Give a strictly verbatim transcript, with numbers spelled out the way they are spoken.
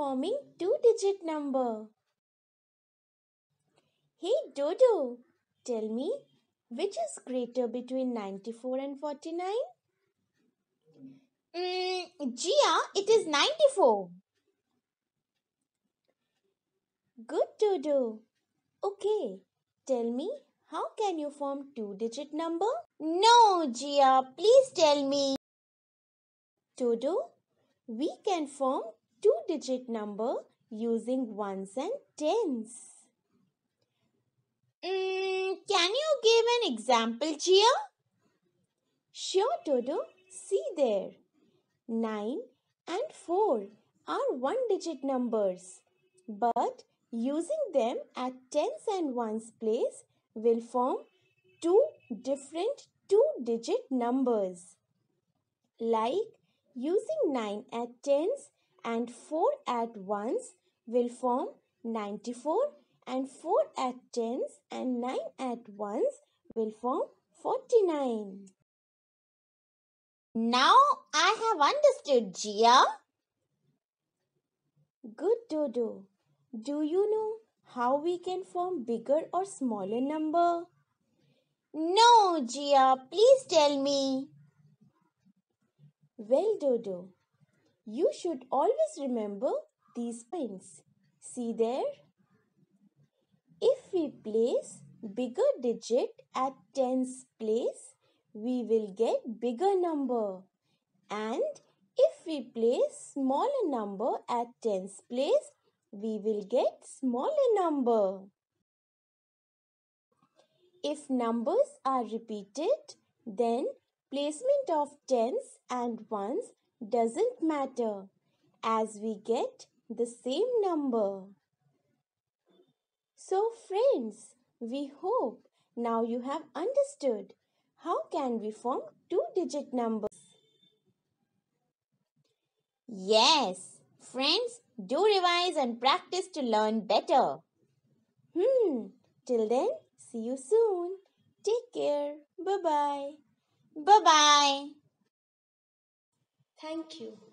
forming two-digit number. Hey Dodo, tell me, which is greater between ninety-four and forty-nine? Mm, Gia, it is ninety-four. Good, Dodo. Okay, tell me, how can you form two-digit number? No, Gia, please tell me. Dodo, we can form two-digit number using ones and tens. Mm, can you give an example, Gia? Sure, Dodo. See there. Nine and four are one-digit numbers, but using them at tens and ones place will form two different two-digit numbers. Like using nine at tens and four at ones will form ninety-four, and four at tens and nine at ones will form forty-nine. Now I have understood, Gia. Good, Dodo. Do you know how we can form bigger or smaller number? No, Gia, please tell me. Well, Dodo, you should always remember these points. See there? If we place bigger digit at tens place, we will get bigger number. And if we place smaller number at tens place, we will get smaller number. If numbers are repeated, then placement of tens and ones doesn't matter, as we get the same number. So friends, we hope now you have understood how can we form two-digit numbers. Yes, friends, do revise and practice to learn better. Hmm, till then, see you soon. Take care. Bye-bye. Bye-bye. Thank you.